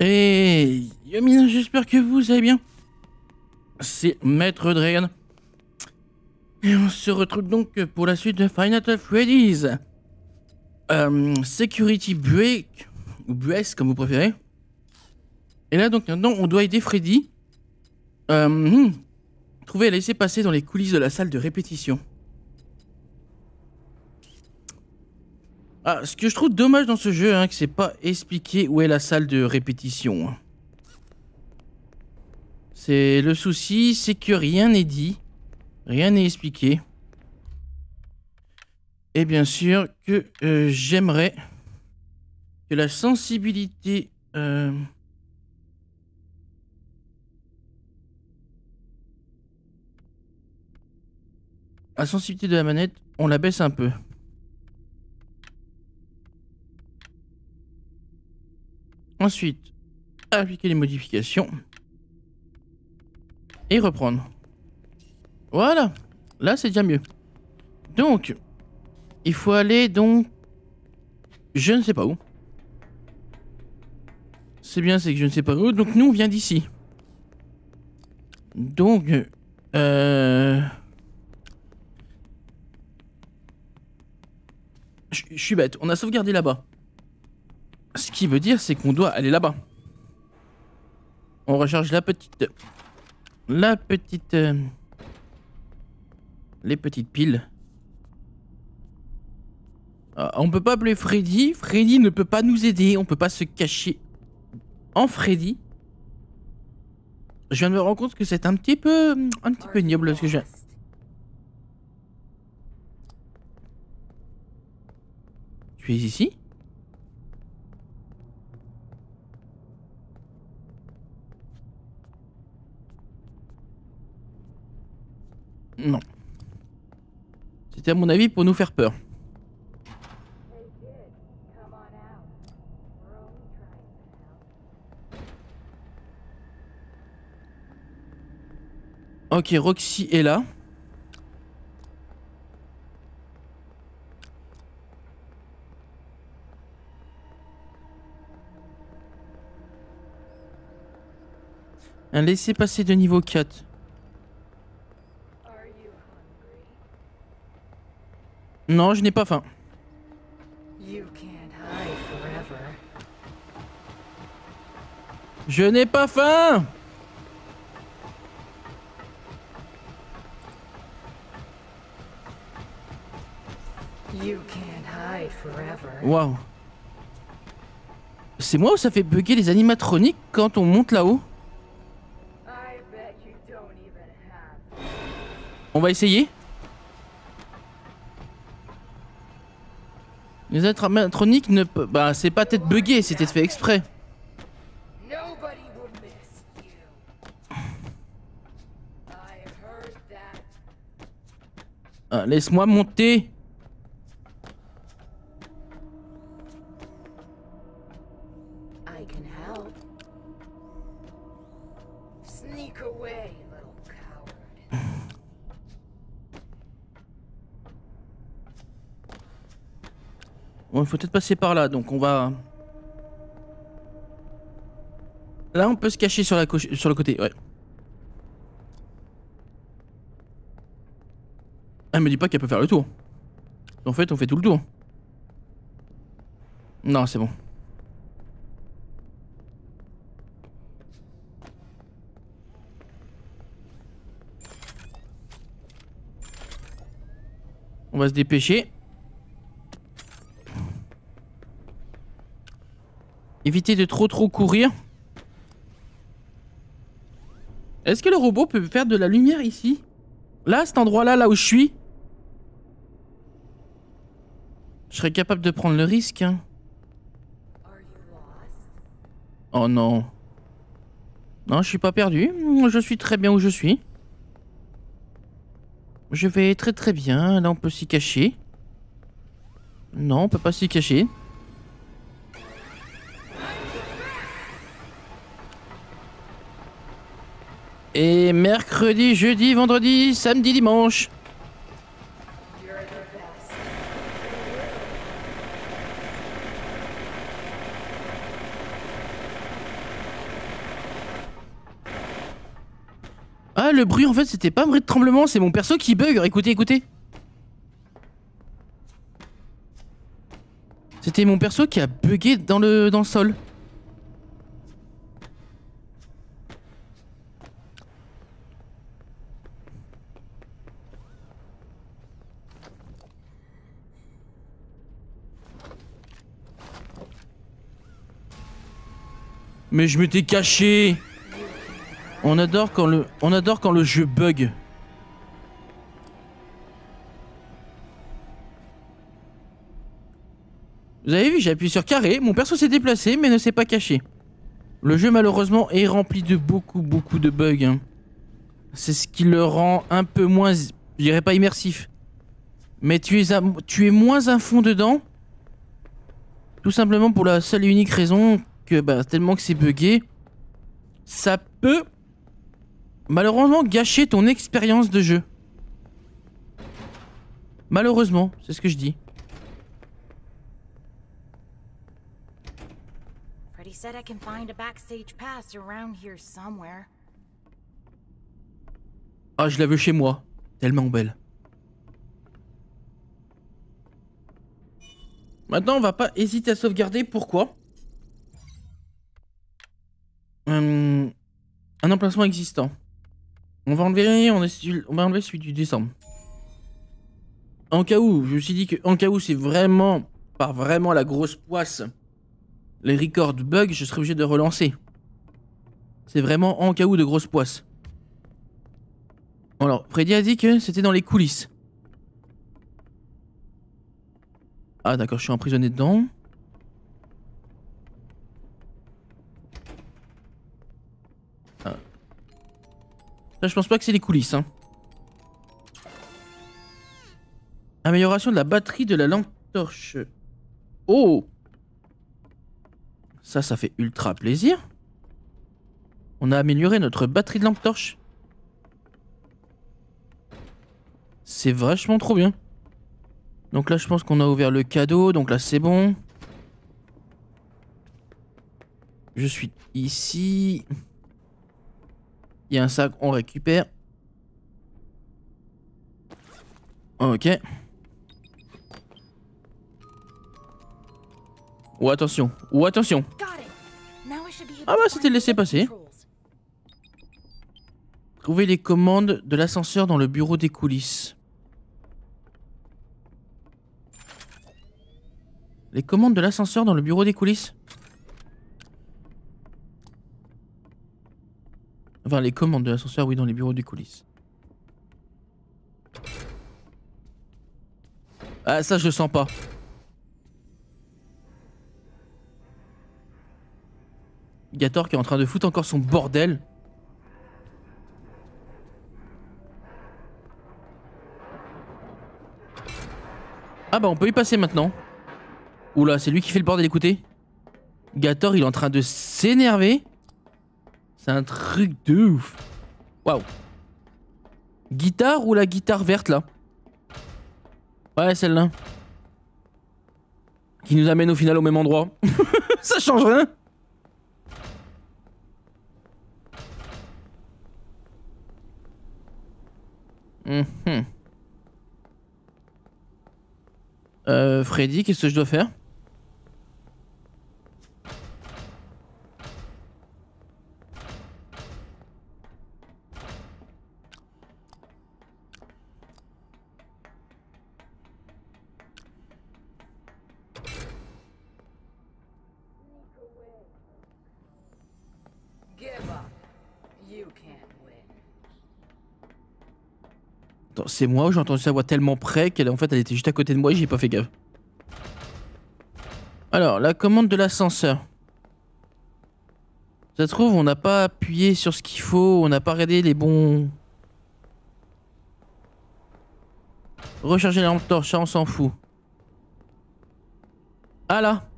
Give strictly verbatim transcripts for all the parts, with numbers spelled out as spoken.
Hey Yomina, j'espère que vous allez bien. C'est Maître Dryagan. Et on se retrouve donc pour la suite de Five Nights at Freddy's euh, Security Breach, ou Breach comme vous préférez. Et là donc maintenant on doit aider Freddy euh, hmm, trouver à laisser passer dans les coulisses de la salle de répétition. Ah, ce que je trouve dommage dans ce jeu, hein, que c'est pas expliqué où est la salle de répétition. C'est le souci, c'est que rien n'est dit. Rien n'est expliqué. Et bien sûr que euh, j'aimerais que la sensibilité... Euh... La sensibilité de la manette, on la baisse un peu. Ensuite, appliquer les modifications. Et reprendre. Voilà, là c'est déjà mieux. Donc, il faut aller donc... Je ne sais pas où. C'est bien, c'est que je ne sais pas où. Donc nous, on vient d'ici. Donc... Euh... Je, je suis bête, on a sauvegardé là-bas. Ce qui veut dire, c'est qu'on doit aller là-bas. On recharge la petite... La petite... Euh... Les petites piles. Euh, on peut pas appeler Freddy. Freddy ne peut pas nous aider. On peut pas se cacher en Freddy. Je viens de me rendre compte que c'est un petit peu... Un petit peu ignoble ce que je... Tu es ici? Non. C'était à mon avis pour nous faire peur. Ok, Roxy est là. Un laissez-passer de niveau quatre. Non, je n'ai pas faim. Je n'ai pas faim. Waouh. C'est moi où ça fait bugger les animatroniques quand on monte là-haut? On va essayer. Les animatroniques ne peuvent... Bah, c'est pas peut-être buggé, c'était fait exprès. Ah, laisse-moi monter. Bon, il faut peut-être passer par là, donc on va... Là, on peut se cacher sur, la co sur le côté, ouais. Elle me dit pas qu'elle peut faire le tour. En fait, on fait tout le tour. Non, c'est bon. On va se dépêcher. Éviter de trop trop courir. Est-ce que le robot peut faire de la lumière ici? Là, cet endroit-là, là où je suis? Je serais capable de prendre le risque. Hein. Oh non. Non, je suis pas perdu. Je suis très bien où je suis. Je vais très très bien. Là, on peut s'y cacher. Non, on peut pas s'y cacher. Et mercredi, jeudi, vendredi, samedi, dimanche. Ah, le bruit en fait c'était pas un bruit de tremblement, c'est mon perso qui bug. Écoutez, écoutez. C'était mon perso qui a bugué dans le, dans le sol. Mais je m'étais caché. On adore quand le, on adore quand le jeu bug. Vous avez vu, j'ai appuyé sur carré, mon perso s'est déplacé mais ne s'est pas caché. Le jeu malheureusement est rempli de beaucoup beaucoup de bugs. Hein. C'est ce qui le rend un peu moins, je dirais pas immersif. Mais tu es, à, tu es moins à fond dedans. Tout simplement pour la seule et unique raison que bah, tellement que c'est buggé, ça peut malheureusement gâcher ton expérience de jeu. Malheureusement, c'est ce que je dis. Freddy said I can find a backstage pass around here somewhere. Ah, je la veux chez moi, tellement belle. Maintenant, on va pas hésiter à sauvegarder. Pourquoi ? Hum, un emplacement existant. On va enlever, on, est, on va enlever celui du décembre. En cas où, je me suis dit que en cas où c'est vraiment par vraiment la grosse poisse, les records bug, je serais obligé de relancer. C'est vraiment en cas où de grosse poisse. Alors, Freddy a dit que c'était dans les coulisses. Ah d'accord, je suis emprisonné dedans. Là, je pense pas que c'est les coulisses. Hein. Amélioration de la batterie de la lampe torche. Oh! Ça, ça fait ultra plaisir. On a amélioré notre batterie de lampe torche. C'est vachement trop bien. Donc là, je pense qu'on a ouvert le cadeau. Donc là, c'est bon. Je suis ici. Il y a un sac, on récupère. Ok. Oh attention, oh attention. Ah bah c'était laissé passer. Trouvez les commandes de l'ascenseur dans le bureau des coulisses. Les commandes de l'ascenseur dans le bureau des coulisses. Enfin, les commandes de l'ascenseur, oui, dans les bureaux des coulisses. Ah, ça, je le sens pas. Gator qui est en train de foutre encore son bordel. Ah bah, on peut y passer maintenant. Oula, c'est lui qui fait le bordel, écoutez. Gator, il est en train de s'énerver. C'est un truc de ouf. Waouh. Guitare ou la guitare verte là? Ouais, celle-là. Qui nous amène au final au même endroit. Ça change rien. Mmh. Euh, Freddy, qu'est-ce que je dois faire? C'est moi, j'ai entendu sa voix tellement près qu'elle en fait elle était juste à côté de moi et j'ai pas fait gaffe. Alors, la commande de l'ascenseur. Ça se trouve, on n'a pas appuyé sur ce qu'il faut, on n'a pas regardé les bons... Recharger la lampe torche, ça on s'en fout. Ah là!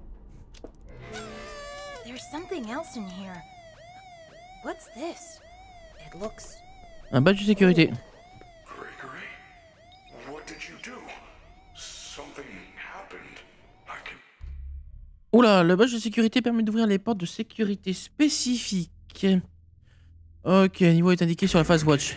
Un badge de sécurité. Oula, le badge de sécurité permet d'ouvrir les portes de sécurité spécifiques. Ok, le niveau est indiqué sur la Fazwatch.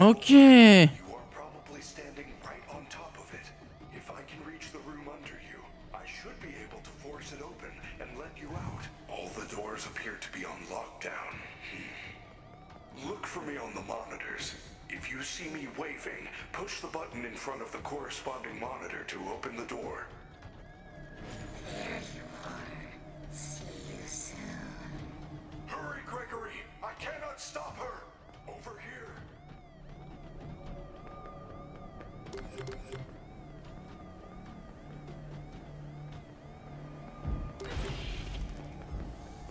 Ok.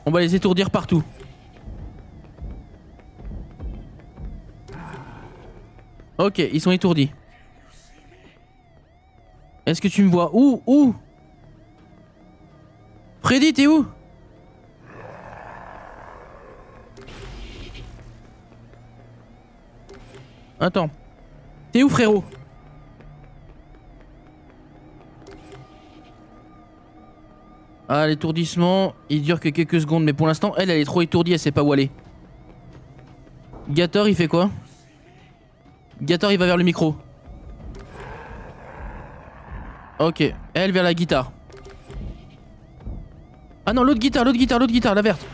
On va les étourdir partout. Ok, ils sont étourdis. Est-ce que tu me vois? Où? Où? Freddy, t'es où? Attends. T'es où, frérot? Ah, l'étourdissement, il dure que quelques secondes, mais pour l'instant, elle, elle est trop étourdie, elle sait pas où aller. Gator, il fait quoi? Gator, il va vers le micro. Ok, elle vers la guitare. Ah non, l'autre guitare, l'autre guitare, l'autre guitare, la verte.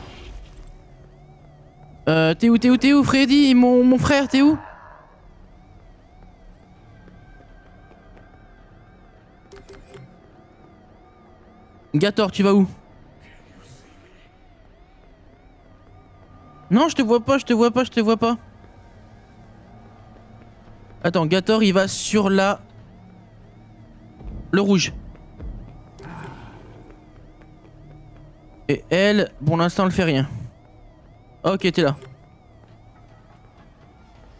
Euh, t'es où, t'es où, t'es où, Freddy, mon, mon frère, t'es où? Gator, tu vas où? Non, je te vois pas, je te vois pas, je te vois pas. Attends, Gator, il va sur la... le rouge. Et elle, pour l'instant, elle fait rien. Ok, t'es là.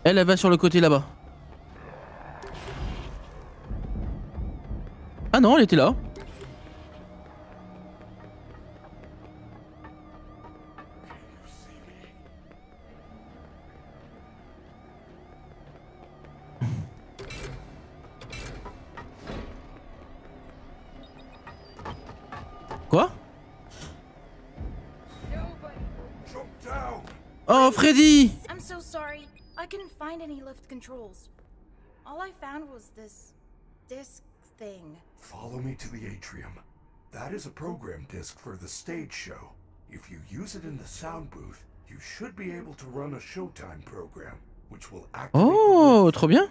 Elle, elle va sur le côté là-bas. Ah non, elle était là. Quoi? Oh Freddy! I'm so sorry. I couldn't find any lift controls. All I found was this disc thing. Follow me to the atrium. That is a program disc for the stage show. If you use it in the sound booth, you should be able to run a showtime program, which will activate. Oh, trop bien.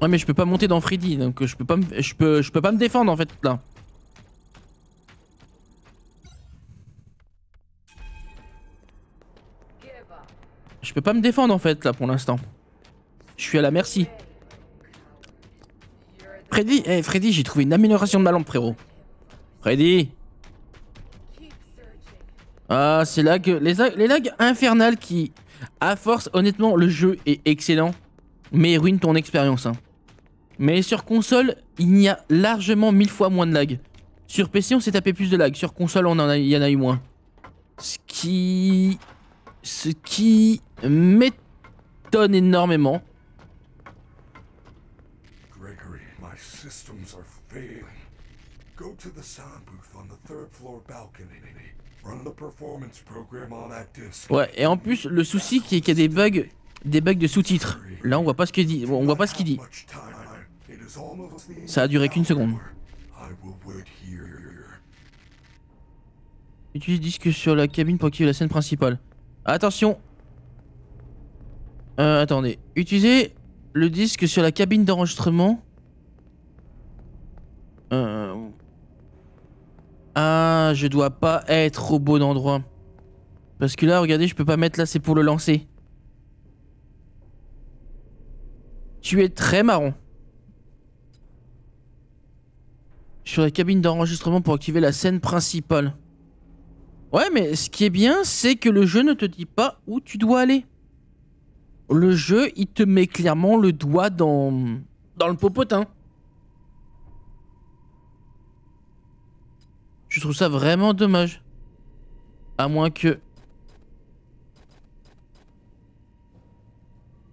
Ouais mais je peux pas monter dans Freddy donc je peux pas me je peux je peux pas me défendre en fait là. Je peux pas me défendre en fait là pour l'instant. Je suis à la merci. Freddy, hey, Freddy, j'ai trouvé une amélioration de ma lampe frérot. Freddy. Ah c'est lag les les lags infernales qui à force honnêtement le jeu est excellent. Mais ruine ton expérience. Hein. Mais sur console, il y a largement mille fois moins de lag. Sur P C, on s'est tapé plus de lag. Sur console, on en a, il y en a eu moins. Ce qui... Ce qui m'étonne énormément. Gregory, my systems are failing. Go to the sound booth on the third floor balcony. Run the performance program on that disc. Ouais, et en plus, le souci qui est qu'il y a des bugs... Des bugs de sous-titres. Là, on voit pas ce qu'il dit. On voit pas ce qu'il dit. Ça a duré qu'une seconde. Utilise disque sur la cabine pour activer la scène principale. Attention. Euh, attendez. Utilisez le disque sur la cabine d'enregistrement. Euh... Ah, je dois pas être au bon endroit. Parce que là, regardez, je peux pas mettre là. C'est pour le lancer. Tu es très marron. Sur la cabine d'enregistrement pour activer la scène principale. Ouais, mais ce qui est bien, c'est que le jeu ne te dit pas où tu dois aller. Le jeu, il te met clairement le doigt dans, dans le popotin. Je trouve ça vraiment dommage. À moins que...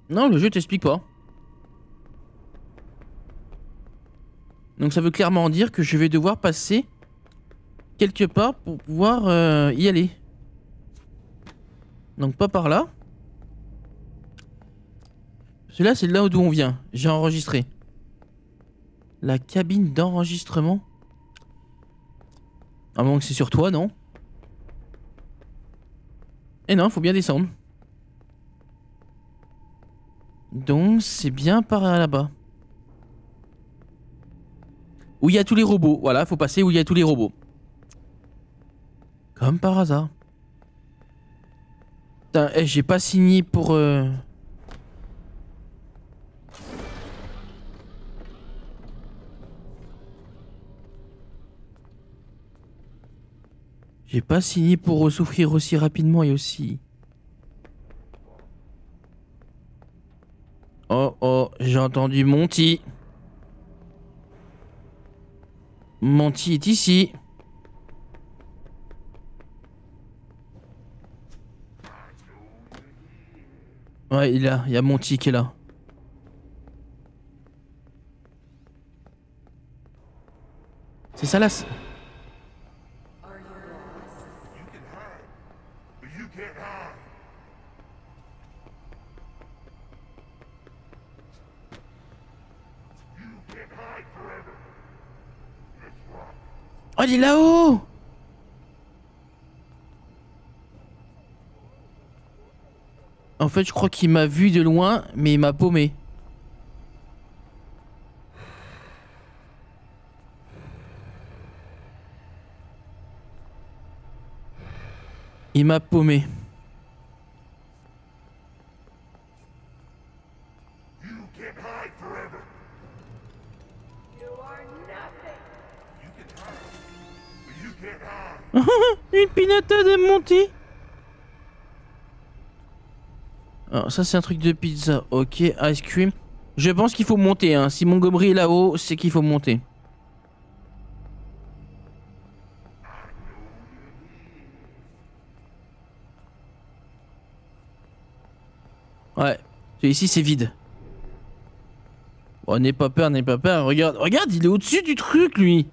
Non, le jeu t'explique pas. Donc ça veut clairement dire que je vais devoir passer quelque part pour pouvoir euh, y aller. Donc pas par là. Celui-là, c'est là d'où on vient. J'ai enregistré. La cabine d'enregistrement. À moins que c'est sur toi, non? Et non, faut bien descendre. Donc c'est bien par là-bas. Où il y a tous les robots. Voilà, faut passer où il y a tous les robots. Comme par hasard. Putain, hey, j'ai pas signé pour... Euh... J'ai pas signé pour souffrir aussi rapidement et aussi... Oh oh, j'ai entendu Monty. Monty est ici. Ouais, il est là. Il y a Monty qui est là. C'est ça là. Oh, il est là-haut! En fait, je crois qu'il m'a vu de loin, mais il m'a paumé. Il m'a paumé. Une pinata de Monty. Alors ça c'est un truc de pizza. Ok, ice cream. Je pense qu'il faut monter hein. Si Montgomery est là-haut, c'est qu'il faut monter. Ouais, ici c'est vide. Bon, n'aie pas peur, n'aie pas peur. Regarde, regarde, il est au-dessus du truc lui.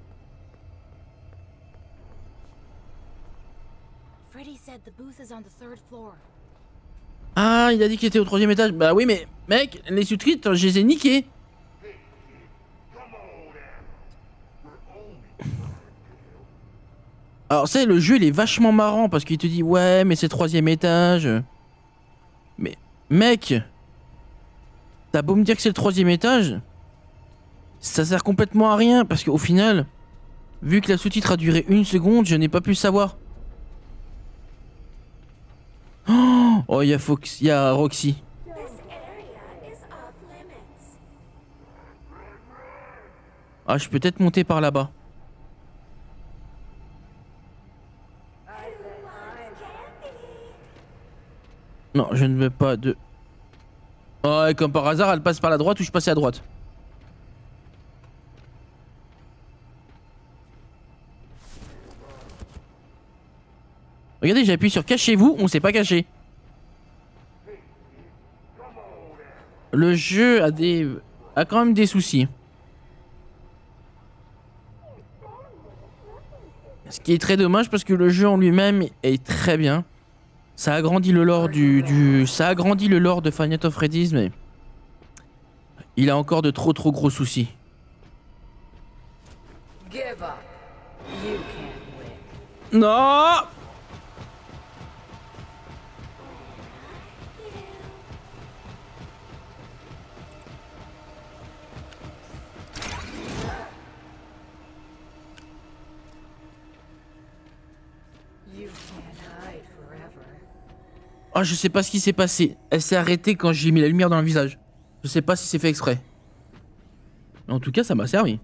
Ah, il a dit qu'il était au troisième étage. Bah oui, mais mec, les sous-titres, je les ai niqués. Alors, ça, le jeu, il est vachement marrant parce qu'il te dit ouais, mais c'est troisième étage. Mais mec, t'as beau me dire que c'est le troisième étage, ça sert complètement à rien parce qu'au final, vu que la sous-titre a duré une seconde, je n'ai pas pu savoir. Oh, il y a Fox, il y a Roxy. Ah, je peux peut-être monter par là-bas. Non, je ne veux pas de... Oh, et comme par hasard, elle passe par la droite ou je passe à droite. Regardez, j'appuie sur cachez-vous, on s'est pas caché. Le jeu a des a quand même des soucis. Ce qui est très dommage parce que le jeu en lui-même est très bien. Ça agrandit le lore du, du ça agrandit le lore de Five Nights at Freddy's, mais il a encore de trop trop gros soucis. Non! Ah, oh, je sais pas ce qui s'est passé. Elle s'est arrêtée quand j'ai mis la lumière dans le visage. Je sais pas si c'est fait exprès. En tout cas, ça m'a servi.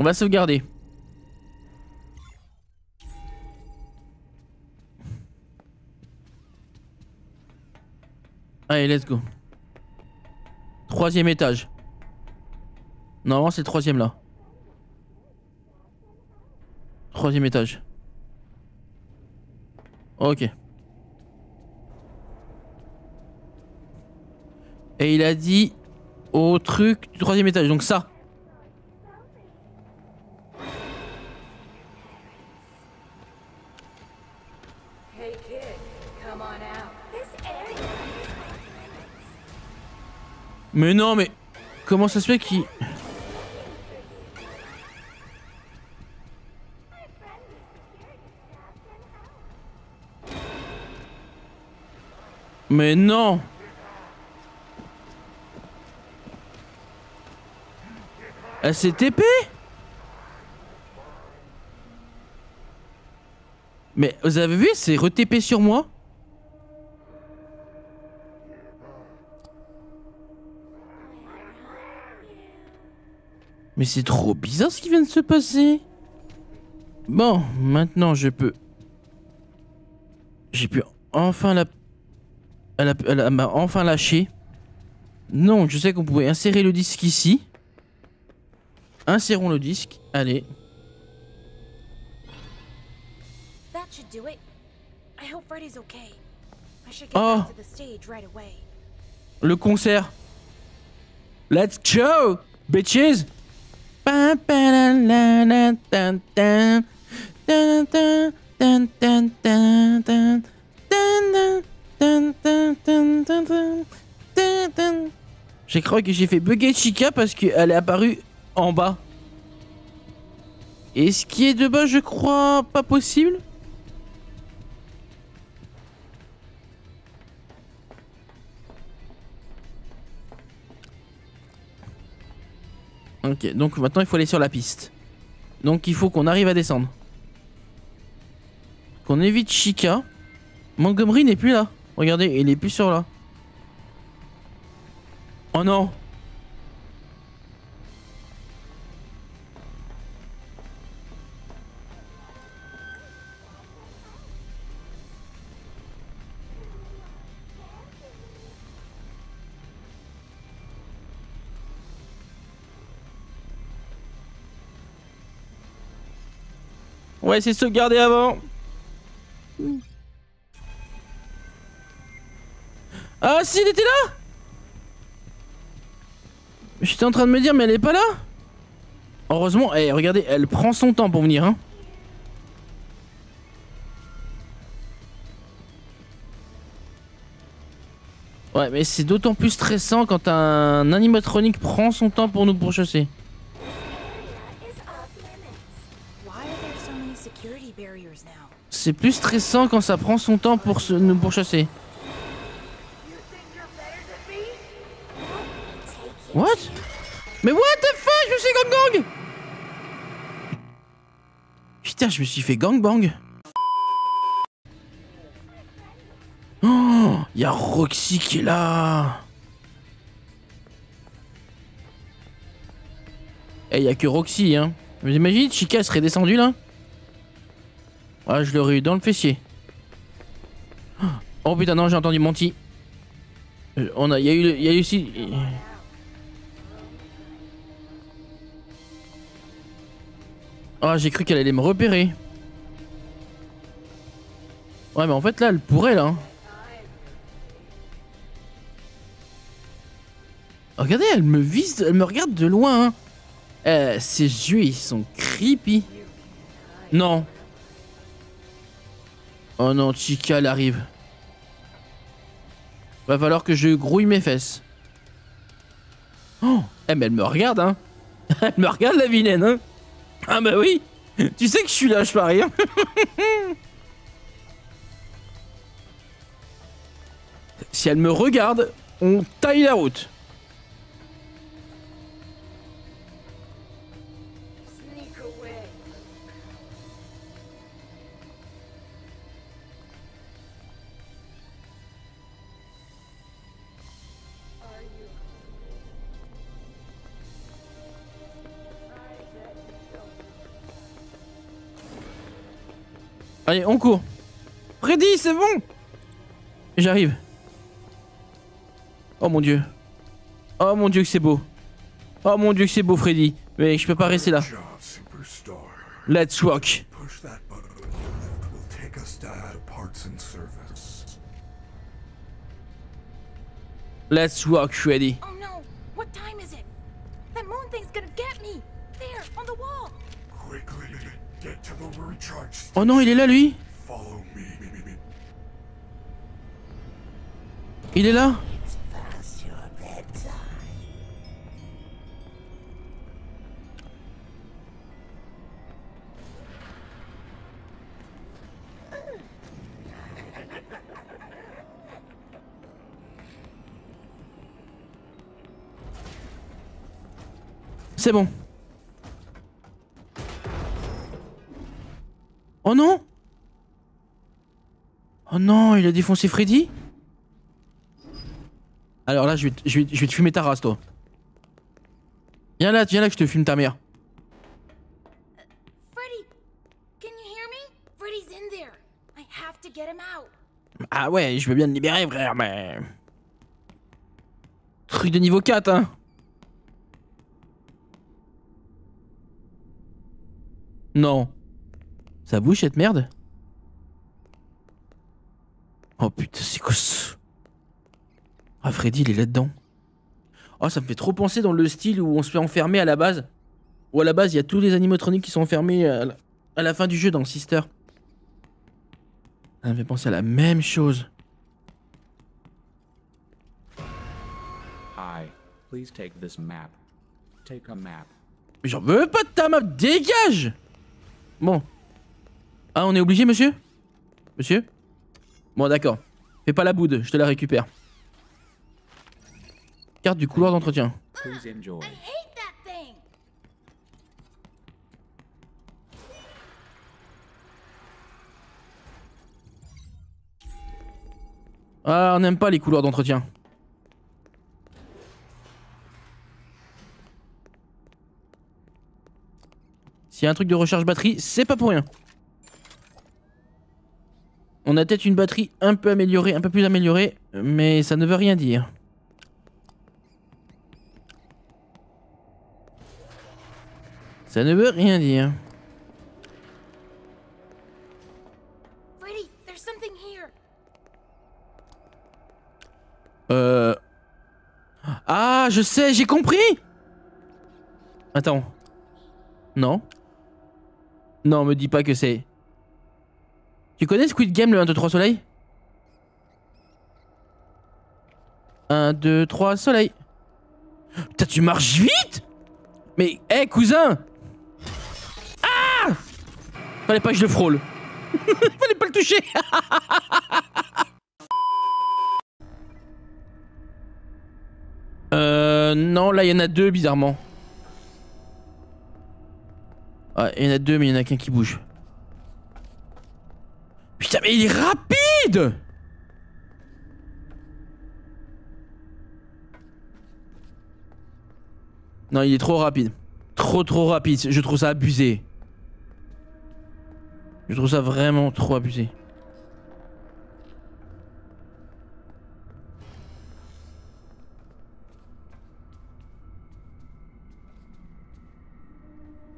On va sauvegarder. Allez, let's go. Troisième étage. Normalement c'est le troisième là. Troisième étage. Ok. Et il a dit au truc du troisième étage, donc ça. Mais non, mais comment ça se fait qu'il... Mais non. Elle s'est T P. Mais vous avez vu, c'est re-T P sur moi. Mais c'est trop bizarre ce qui vient de se passer. Bon, maintenant je peux... J'ai pu enfin la... Elle, a... Elle m'a enfin lâché. Donc je sais qu'on pouvait insérer le disque ici. Insérons le disque, allez. Oh! Le concert. Let's go, bitches! J'ai cru que j'ai fait bugger Chica parce qu'elle est apparue en bas. Et ce qui est de bas, je crois pas possible. Ok, donc maintenant il faut aller sur la piste. Donc il faut qu'on arrive à descendre. Qu'on évite Chica. Montgomery n'est plus là. Regardez, il n'est plus sur là. Oh non. On va essayer de sauvegarder avant. Ah si, il était là. J'étais en train de me dire mais elle est pas là. Heureusement, hey, regardez, elle prend son temps pour venir hein. Ouais mais c'est d'autant plus stressant quand un animatronique prend son temps pour nous pourchasser. C'est plus stressant quand ça prend son temps pour se, nous pourchasser. What? Mais what the fuck? Je me suis gang-gang! Putain, je me suis fait gang-bang. Oh, y'a Roxy qui est là. Eh, y'a que Roxy, hein. Vous imaginez, Chica serait descendue là? Ah, je l'aurais eu dans le fessier. Oh putain, non, j'ai entendu Monty. On a, il y a eu, il y a eu aussi. Ah, oh, j'ai cru qu'elle allait me repérer. Ouais, mais en fait là, elle pourrait là. Regardez, elle me vise, elle me regarde de loin. Hein. Euh, ces yeux, ils sont creepy. Non. Oh non, Chica, elle arrive. Va falloir que je grouille mes fesses. Oh, eh mais elle me regarde, hein. Elle me regarde, la vilaine, hein. Ah bah oui. Tu sais que je suis là, je parie, hein. Si elle me regarde, on taille la route. Allez, on court. Freddy, c'est bon. J'arrive. Oh mon dieu. Oh mon dieu que c'est beau. Oh mon dieu que c'est beau, Freddy. Mais je peux pas rester là. Let's walk. Let's walk, Freddy. Oh no, what time is it? That moon thing's gonna get me. There, on the wall. Quickly, get to the recharge station. Oh non, il est là, lui. Follow me. Il est là. C'est bon. Oh non. Oh non, il a défoncé Freddy. Alors là, je vais, je, vais, je vais te fumer ta race, toi. Viens là, viens là que je te fume ta mère. Ah ouais, je veux bien te libérer, frère, mais... Truc de niveau quatre, hein. Non. Ça bouge cette merde? Oh putain, c'est quoi ça? Ah, Freddy, il est là-dedans. Oh, ça me fait trop penser dans le style où on se fait enfermer à la base. Où à la base, il y a tous les animatroniques qui sont enfermés à la, à la fin du jeu dans Sister. Ça me fait penser à la même chose. Hi, please take this map. Take a map. Mais j'en veux pas de ta map, dégage! Bon. Ah, on est obligé, monsieur? Monsieur? Bon, d'accord. Fais pas la boude, je te la récupère. Carte du couloir d'entretien. Ah, on n'aime pas les couloirs d'entretien. S'il y a un truc de recharge batterie, c'est pas pour rien. On a peut-être une batterie un peu améliorée, un peu plus améliorée, mais ça ne veut rien dire. Ça ne veut rien dire. Freddy, there's something here. Euh... Ah, je sais, j'ai compris. Attends. Non. Non, me dis pas que c'est... Tu connais Squid Game, le un, deux, trois soleil? un, deux, trois soleil. Putain, tu marches vite. Mais, hé, hey, cousin. Ah. Fallait pas que je le frôle. Fallait pas le toucher. euh... Non, là, il y en a deux, bizarrement. Ah, il y en a deux, mais il y en a qu'un qui bouge. Putain, mais il est rapide! Non, il est trop rapide. Trop, trop rapide. Je trouve ça abusé. Je trouve ça vraiment trop abusé.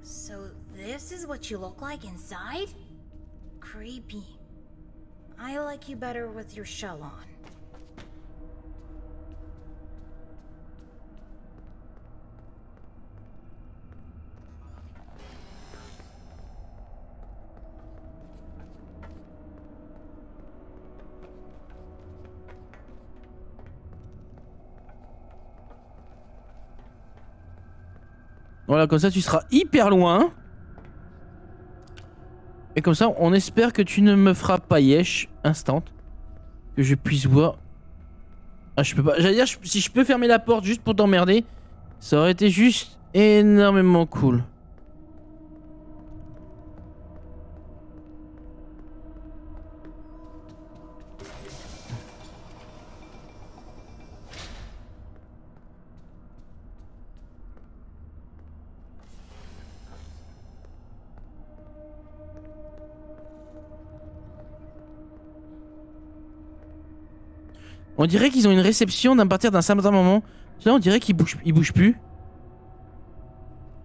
So this is what you look like inside? Creepy. I like you better with your shell on. Voilà, comme ça tu seras hyper loin. Et comme ça, on espère que tu ne me feras pas yesh instant. Que je puisse voir. Ah, je peux pas. J'allais dire, je... si je peux fermer la porte juste pour t'emmerder, ça aurait été juste énormément cool. On dirait qu'ils ont une réception d'un partir d'un certain moment. Là, on dirait qu'ils bougent, ils bougent plus.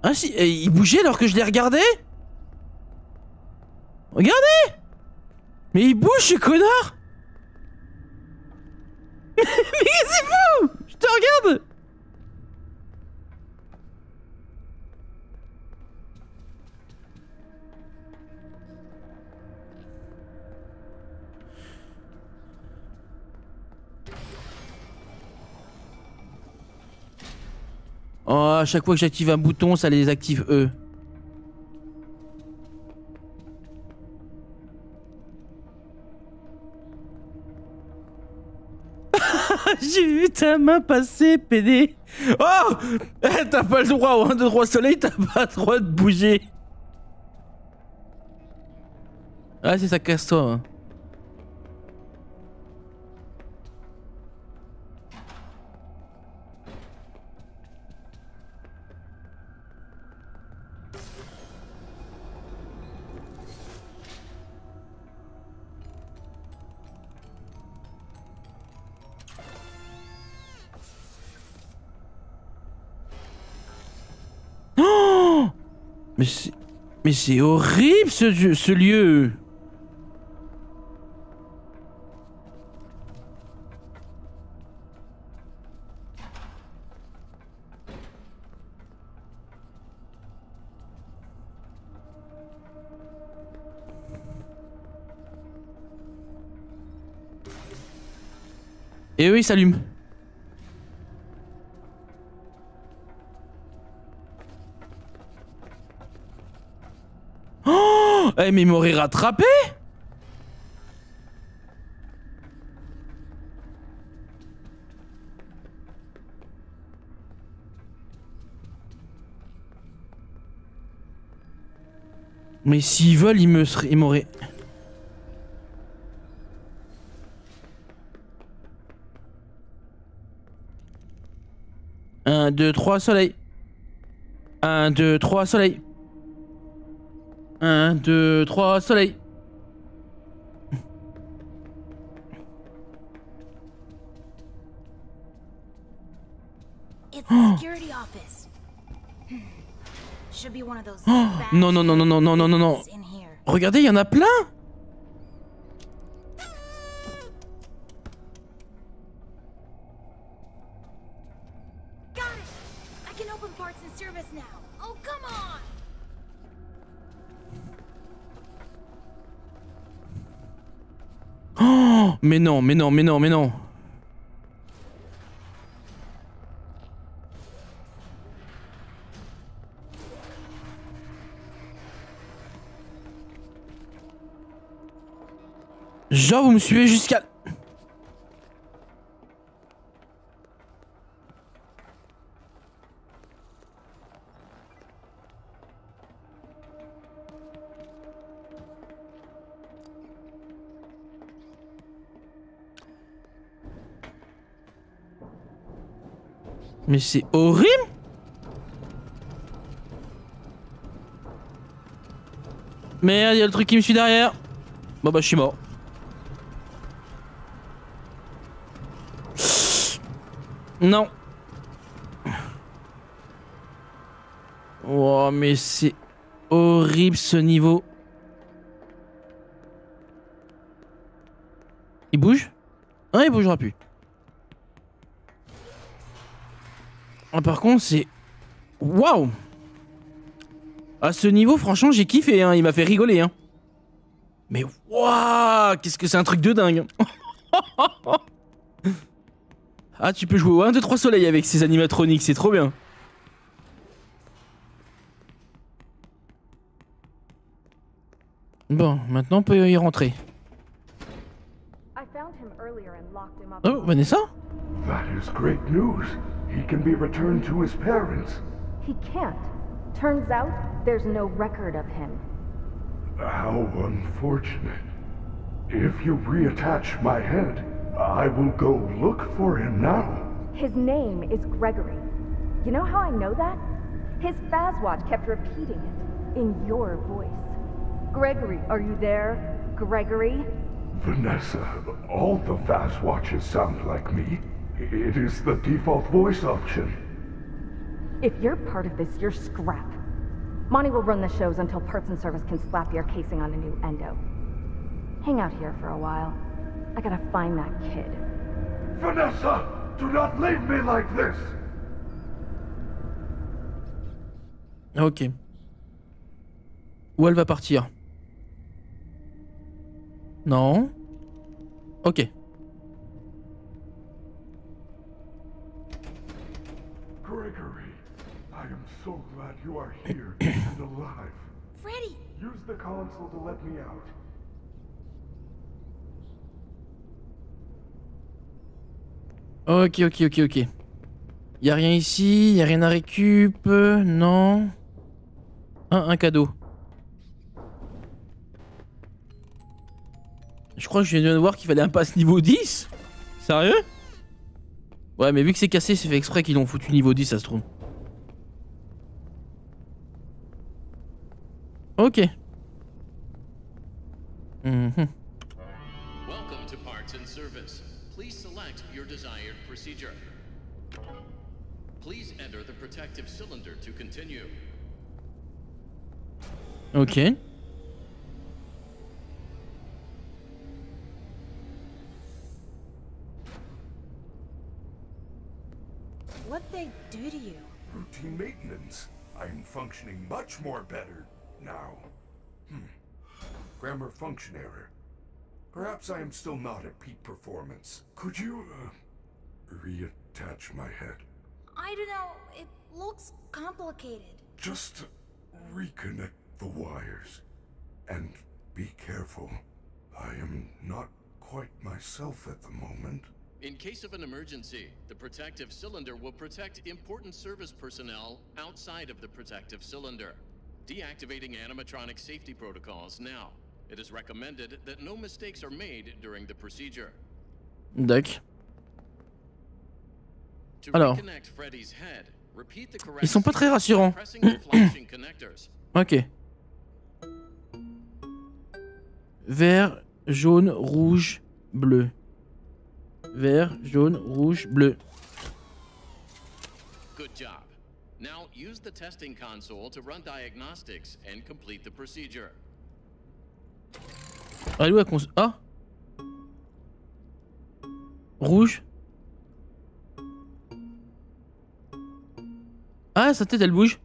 Ah si, ils bougeaient alors que je les regardais. Regardez. Mais ils bougent, ce connard. Mais c'est fou. Je te regarde. Oh, à chaque fois que j'active un bouton, ça les active eux. J'ai vu ta main passer, P D. Oh, eh, t'as pas le droit au un, deux, trois soleil, t'as pas le droit de bouger. Ah, c'est ça, casse-toi. Hein. Mais c'est horrible ce, jeu, ce lieu. Et eux ils s'allument. Eh, mais il m'aurait rattrapé! Mais s'ils veulent, ils me seraient. Ils m'auraient. un, deux, trois, soleil! un, deux, trois, soleil! un, deux, trois, soleil. Oh. Oh. Non, non, non, non, non, non, non, non, non. Regardez, il y en a plein. Mais non, mais non, mais non, mais non. Genre vous me suivez jusqu'à... Mais c'est horrible. Merde, il y a le truc qui me suit derrière. Bon bah je suis mort. Non. Oh mais c'est horrible ce niveau. Il bouge? Ah, il bougera plus. Ah, par contre, c'est... Waouh! À ce niveau, franchement, j'ai kiffé, hein. Il m'a fait rigoler, hein. Mais waouh! Qu'est-ce que c'est un truc de dingue! Ah, tu peux jouer au un, deux, trois soleil avec ces animatroniques, c'est trop bien. Bon, maintenant, on peut y rentrer. Oh, Vanessa? C'est great news. He can be returned to his parents. He can't. Turns out there's no record of him. How unfortunate. If you reattach my head, I will go look for him now. His name is Gregory. You know how I know that? His Fazwatch kept repeating it in your voice. Gregory, are you there? Gregory? Vanessa, all the Faz Watchers sound like me. It is the default voice option. If you're part of this, you're scrap. Monty will run the shows until Parts and Service can slap your casing on a new endo. Hang out here for a while. I gotta find that kid. Vanessa! Do not leave me like this! Ok. Où elle va partir? Non. Ok. Gregory, I am so glad you are here and alive. Freddy! Use the console to let me out. Ok, ok, ok, ok. Y'a rien ici, y'a rien à récup, non. Un, un cadeau. Je crois que je viens de voir qu'il fallait un pass niveau dix. Sérieux? Ouais, mais vu que c'est cassé, c'est fait exprès qu'ils l'ont foutu niveau dix, ça se trouve. Ok. Mmh. Ok. What they do to you? Routine maintenance. I am functioning much more better now. Hmm. Grammar function error. Perhaps I am still not at peak performance. Could you uh, reattach my head? I don't know. It looks complicated. Just reconnect the wires. And be careful. I am not quite myself at the moment. In case of an emergency, the protective cylinder will protect important service personnel outside of the protective cylinder. Deactivating animatronic safety protocols now. It is recommended that no mistakes are made during the procedure. D'accord. Alors, ils sont pas très rassurants. Ok. Vert, jaune, rouge, bleu. Vert, jaune, rouge, bleu. Good job. Now use the testing console to run diagnostics and complete the procedure. Allez où la cons... Ah. Rouge. Ah, sa tête, elle bouge.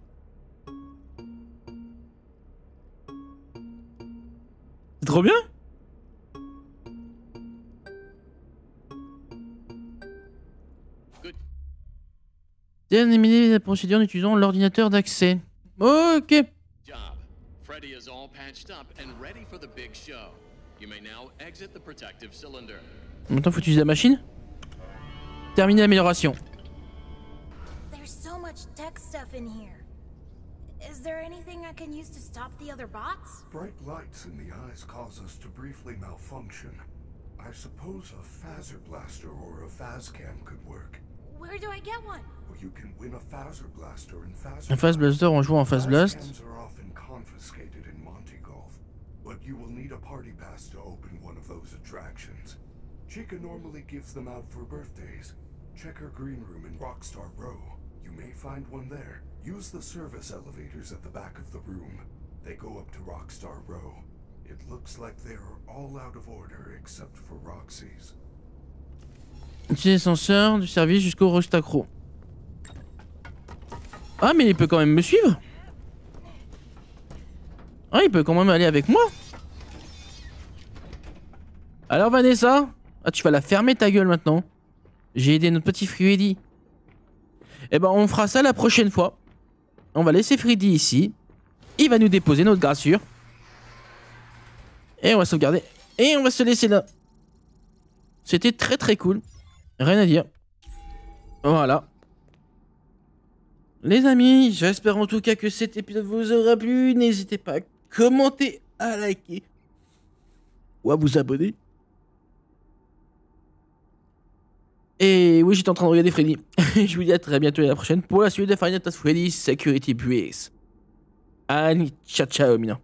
C'est trop bien. Bien éliminer la procédure en utilisant l'ordinateur d'accès. Ok. Freddy is all patched up and ready for the big show. You may now exit the protective cylinder. Maintenant, faut utiliser la machine. Terminer l'amélioration. There's so much tech stuff in here. Is there anything I can use to stop the other bots? Bright lights in the eyes cause us to briefly malfunction. I suppose a Fazzer Blaster or a Fazcam could work. Where do I get one? Well, you can win a Fazzer Blaster and Fazzer. Un Faz Blaster en jouant en Faz Blast. Confiscated in Montgomery, but you will need a party pass to open one of those attractions. Chica normally gives them out for birthdays. Check her green room in Rockstar Row. You may find one there. Use the service elevators at the back of the room. They go up to Rockstar Row. It looks like they are all out of order except for Roxy's. Utilisez l'ascenseur du service jusqu'au Rostacro. Ah mais il peut quand même me suivre. Ah, il peut quand même aller avec moi. Alors Vanessa, ah, tu vas la fermer ta gueule maintenant. J'ai aidé notre petit Freddy. Eh ben on fera ça la prochaine fois. On va laisser Freddy ici. Il va nous déposer notre grassure. Et on va sauvegarder. Et on va se laisser là. C'était très très cool. Rien à dire. Voilà. Les amis, j'espère en tout cas que cet épisode vous aura plu. N'hésitez pas à commenter, à liker ou à vous abonner. Et oui, j'étais en train de regarder Freddy. Je vous dis à très bientôt et à la prochaine pour la suite de Five Nights at Freddy's Security Breach. Allez, ciao ciao, mina.